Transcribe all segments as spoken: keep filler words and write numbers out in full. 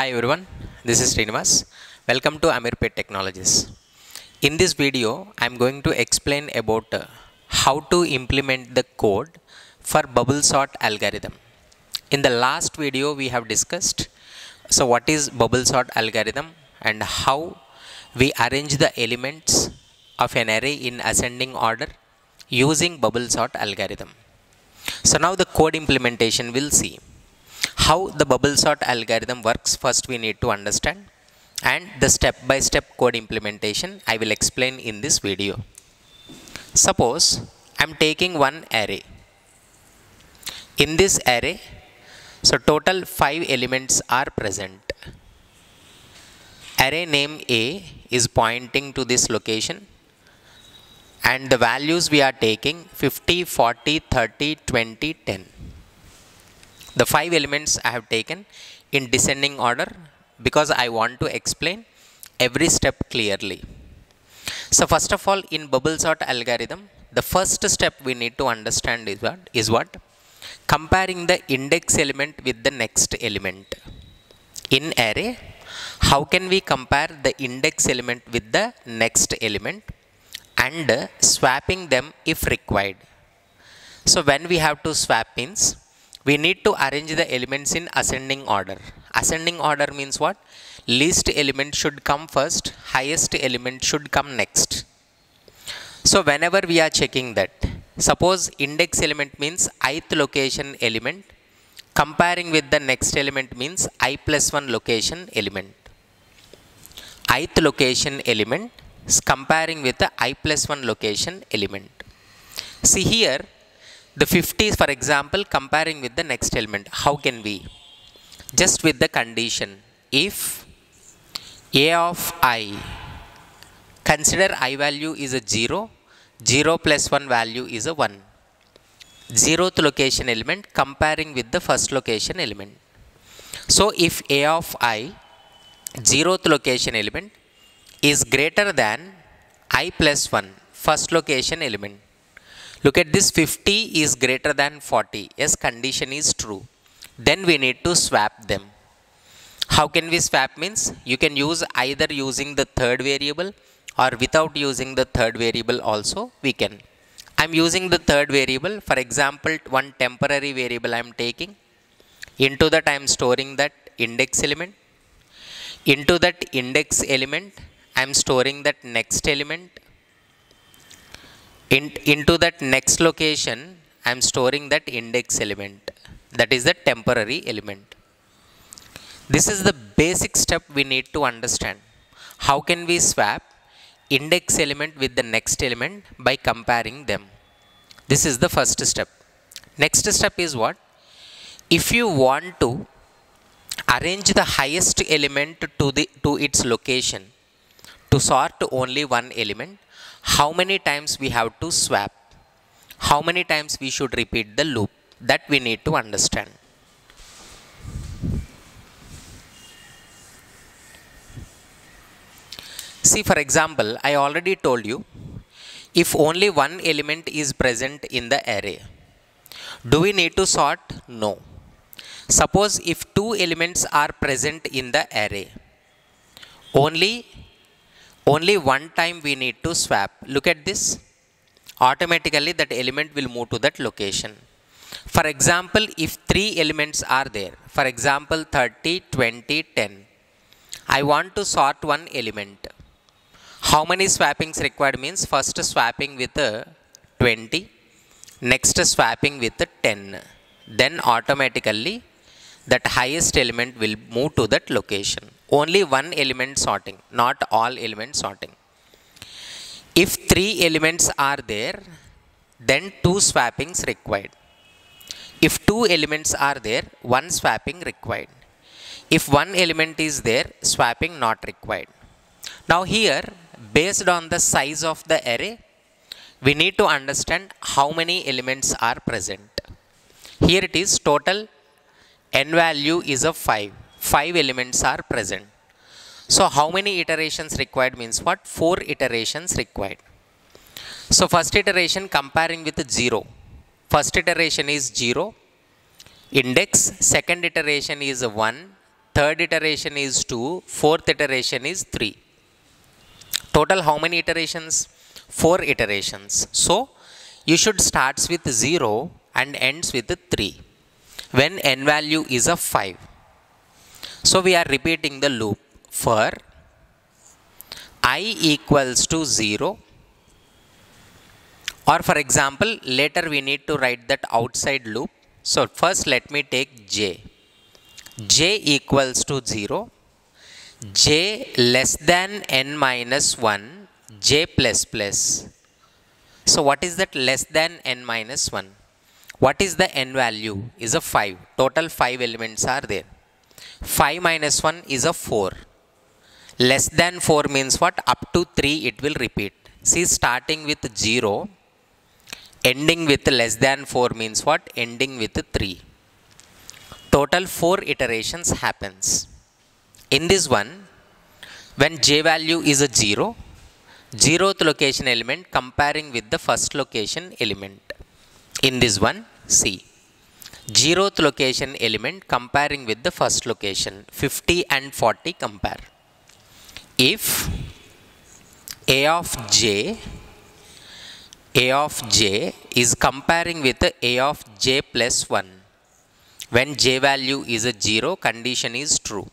Hi everyone, this is Srinivas. Welcome to Ameerpet Technologies. In this video, I am going to explain about uh, how to implement the code for bubble sort algorithm. In the last video, we have discussed so what is bubble sort algorithm and how we arrange the elements of an array in ascending order using bubble sort algorithm. So now the code implementation will see. How the bubble sort algorithm works first we need to understand, and the step-by-step code implementation I will explain in this video. Suppose I am taking one array. In this array, so total five elements are present. Array name A is pointing to this location, and the values we are taking fifty, forty, thirty, twenty, ten. The five elements I have taken in descending order because I want to explain every step clearly. So first of all, in bubble sort algorithm, the first step we need to understand is what? Is what? Comparing the index element with the next element. In array, how can we compare the index element with the next element and swapping them if required. So when we have to swap means, we need to arrange the elements in ascending order. Ascending order means what? Least element should come first, highest element should come next. So whenever we are checking that, suppose index element means ith location element, comparing with the next element means I plus one location element. Ith location element is comparing with the I plus one location element. See here, the fifties, for example, comparing with the next element. How can we? Just with the condition if a of I, consider I value is a zero, zero plus one value is a one. zeroth location element comparing with the first location element. So if a of I, zeroth location element is greater than I plus one, first location element. Look at this, fifty is greater than forty. Yes, condition is true. Then we need to swap them. How can we swap means? You can use either using the third variable or without using the third variable also we can. I'm using the third variable. For example, one temporary variable I'm taking. Into that I'm storing that index element. Into that index element, I'm storing that next element. In, into that next location, I am storing that index element. That is the temporary element. This is the basic step we need to understand. How can we swap index element with the next element by comparing them? This is the first step. Next step is what? If you want to arrange the highest element to, the, to its location, to sort only one element, how many times we have to swap, how many times we should repeat the loop, that we need to understand. See, for example, I already told you, if only one element is present in the array, do we need to sort? No. Suppose if two elements are present in the array, only Only one time we need to swap. Look at this. Automatically that element will move to that location. For example, if three elements are there. For example, thirty, twenty, ten. I want to sort one element. How many swappings required means? First swapping with twenty. Next swapping with ten. Then automatically that highest element will move to that location. Only one element sorting, not all element sorting. If three elements are there, then two swappings required. If two elements are there, one swapping required. If one element is there, swapping not required. Now here, based on the size of the array, we need to understand how many elements are present. Here it is total n value is of five. five elements are present. So how many iterations required means what? four iterations required. So first iteration comparing with zero. First iteration is zero, index. Second iteration is one, third iteration is two, fourth iteration is three. Total how many iterations? four iterations. So you should starts with zero and ends with three when n value is a five. So we are repeating the loop for I equals to zero, or for example later we need to write that outside loop. So first let me take j. j equals to zero, j less than n minus one, j plus plus. So what is that less than n minus one? What is the n value? Is a five. Total five elements are there. five minus one is a four. Less than four means what? Up to three it will repeat. See, starting with zero, ending with less than four means what? Ending with three. Total four iterations happens. In this one, when j value is a zero, zeroth location element comparing with the first location element. In this one, see, zeroth location element comparing with the first location, fifty and forty compare. If a of j, a of j is comparing with a of j plus one, when j value is a zero, condition is true.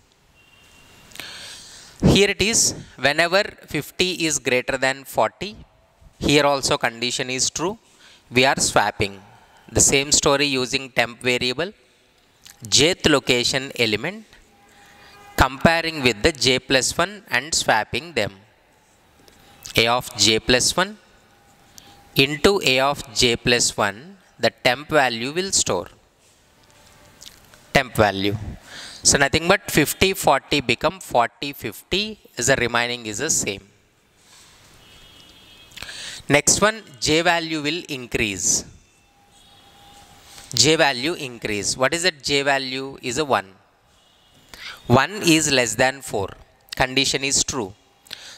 Here it is, whenever fifty is greater than forty, here also condition is true. We are swapping the same story using temp variable, jth location element, comparing with the j plus one and swapping them. A of j plus one into a of j plus one, the temp value will store. Temp value. So nothing but fifty, forty become forty, fifty, is the remaining is the same. Next one, j value will increase. J value increase. What is that j value? Is a one. one is less than four. Condition is true.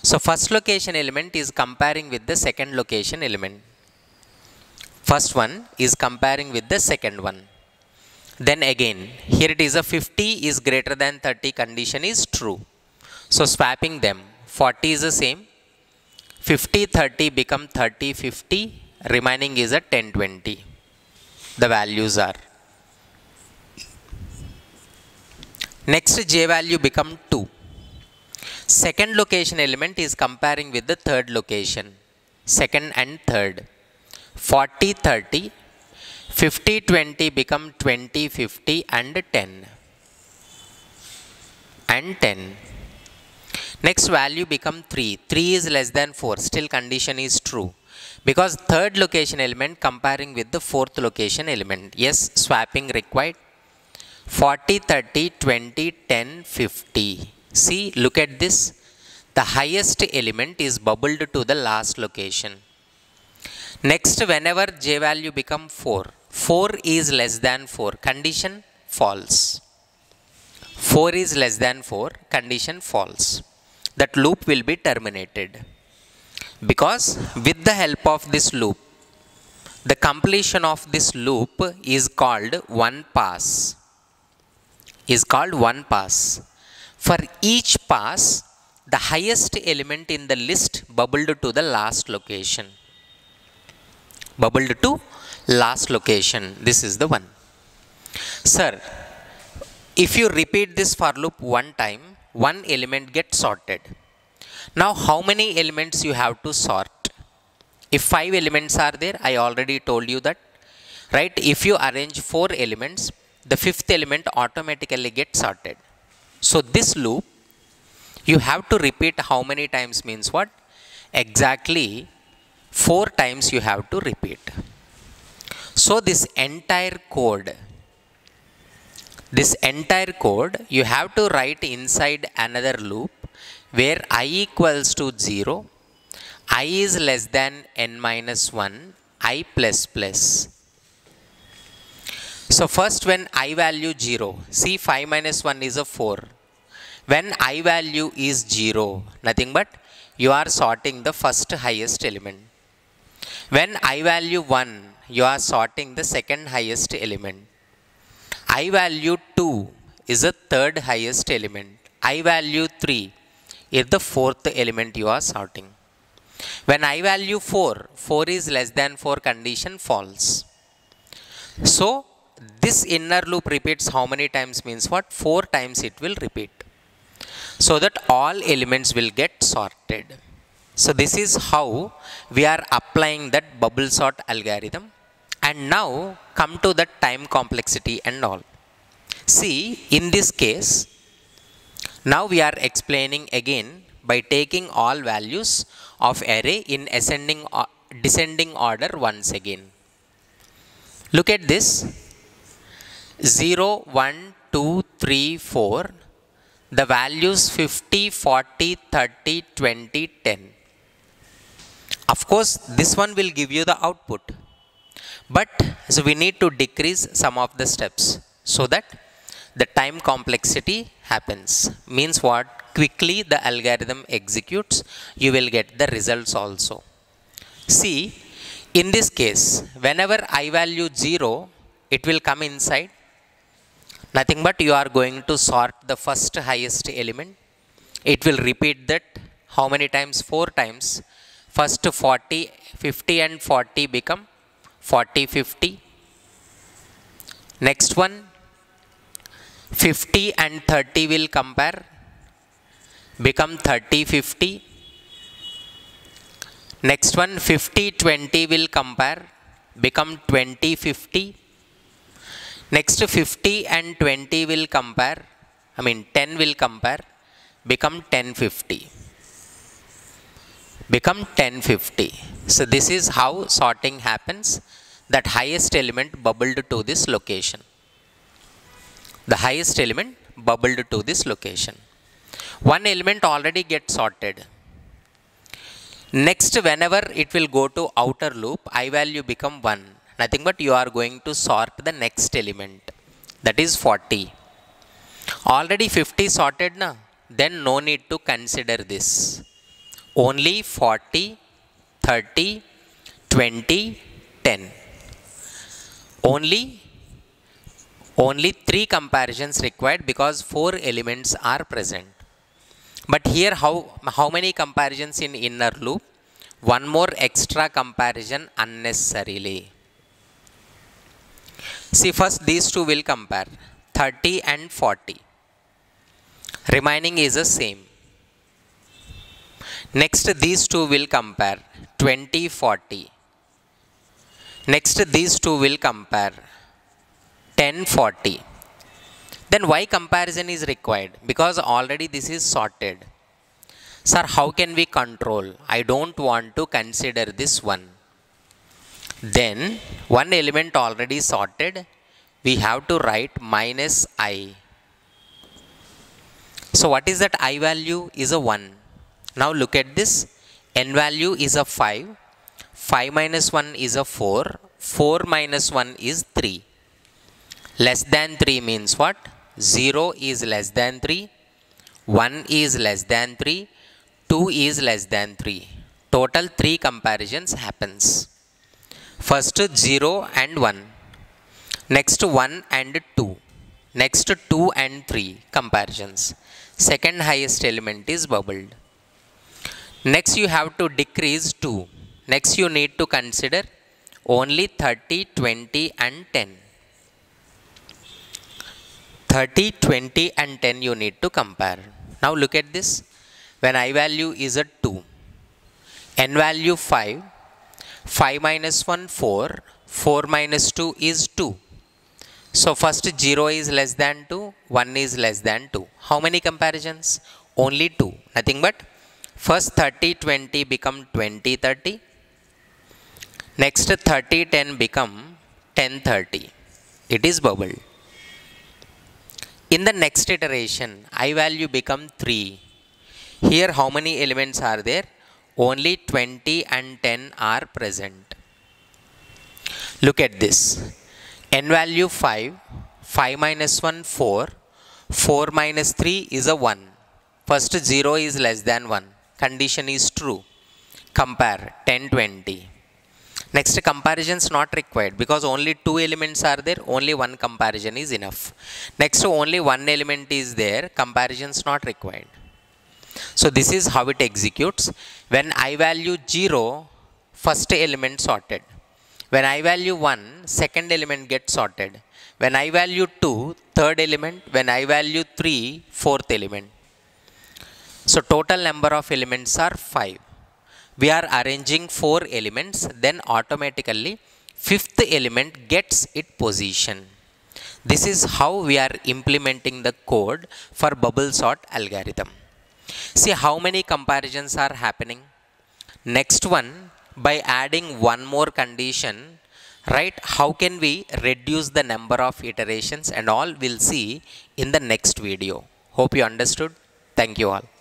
So first location element is comparing with the second location element. First one is comparing with the second one. Then again, here it is a fifty is greater than thirty, condition is true. So swapping them, forty is the same. fifty, thirty become thirty, fifty, remaining is a ten, twenty. The values are. Next j value become two. Second location element is comparing with the third location. Second and third. forty, thirty. fifty, twenty become twenty, fifty and ten. And ten. Next value become three. three is less than four. Still condition is true. Because third location element comparing with the fourth location element. Yes, swapping required. forty, thirty, twenty, ten, fifty. See, look at this. The highest element is bubbled to the last location. Next, whenever j value become four. four is less than four. Condition false. four is less than four. Condition false. That loop will be terminated. Because with the help of this loop, the completion of this loop is called one pass. Is called one pass. For each pass, the highest element in the list bubbled to the last location. Bubbled to last location. This is the one. Sir, if you repeat this for loop one time, one element gets sorted. Now how many elements you have to sort? If five elements are there, I already told you that, right? If you arrange four elements, the fifth element automatically gets sorted. So this loop, you have to repeat how many times means what? Exactly four times you have to repeat. So this entire code, this entire code you have to write inside another loop, where I equals to zero, I is less than n minus one, I plus plus. So first when I value zero, see five minus one is a four. When I value is zero, nothing but you are sorting the first highest element. When I value one, you are sorting the second highest element. I value two is the third highest element. I value three is the fourth element you are sorting. When I value four, four is less than four condition false. So this inner loop repeats how many times means what? Four times it will repeat. So that all elements will get sorted. So this is how we are applying that bubble sort algorithm. And now come to the time complexity and all. See, in this case, now we are explaining again by taking all values of array in ascending or descending order once again. Look at this. zero, one, two, three, four. The values fifty, forty, thirty, twenty, ten. Of course, this one will give you the output. But so we need to decrease some of the steps so that the time complexity happens. Means what? Quickly the algorithm executes, you will get the results also. See, in this case, whenever I value zero, it will come inside. Nothing but you are going to sort the first highest element. It will repeat that how many times? Four times. First forty, fifty and forty become forty, fifty. Next one, fifty and thirty will compare, become thirty, fifty. Next one, fifty, twenty will compare, become twenty, fifty. Next fifty and twenty will compare, I mean ten will compare, become ten, fifty. Become ten, fifty. So this is how sorting happens. That highest element bubbled to this location. The highest element bubbled to this location. One element already gets sorted. Next, whenever it will go to outer loop, I value become one. Nothing but you are going to sort the next element, that is forty. Already fifty sorted na, then no need to consider this. Only forty, thirty, twenty, ten. Only, only three comparisons required because four elements are present. But here how, how many comparisons in inner loop? One more extra comparison unnecessarily. See, first these two will compare, thirty and forty. Remaining is the same. Next these two will compare, twenty, forty. Next these two will compare, ten, forty. Then why comparison is required? Because already this is sorted. Sir, how can we control? I don't want to consider this one. Then one element already sorted, we have to write minus I. So what is that? I value is a one. Now look at this. N value is a five. five minus one is a four. four minus one is three. Less than three means what? zero is less than three. one is less than three. two is less than three. Total three comparisons happens. First zero and one, next one and two, next two and three comparisons. Second highest element is bubbled. Next you have to decrease two. Next you need to consider only thirty, twenty and ten. thirty, twenty and ten you need to compare. Now look at this. When I value is a two, N value five. five minus one, four. four minus two is two. So first zero is less than two, one is less than two. How many comparisons? Only two. Nothing but first thirty, twenty become twenty, thirty. Next thirty, ten become ten, thirty. It is bubbled. In the next iteration, I value become three. Here how many elements are there? Only twenty and ten are present. Look at this. N value five. five minus one, four. four minus three is a one. First zero is less than one. Condition is true. Compare ten, twenty. Next, comparison is not required because only two elements are there, only one comparison is enough. Next, only one element is there, comparison is not required. So this is how it executes. When I value zero, first element sorted. When I value one, second element gets sorted. When I value two, third element. When I value three, fourth element. So total number of elements are five. We are arranging four elements, then automatically fifth element gets its position. This is how we are implementing the code for bubble sort algorithm. See how many comparisons are happening. Next one, by adding one more condition, right, how can we reduce the number of iterations and all, we'll see in the next video. Hope you understood. Thank you all.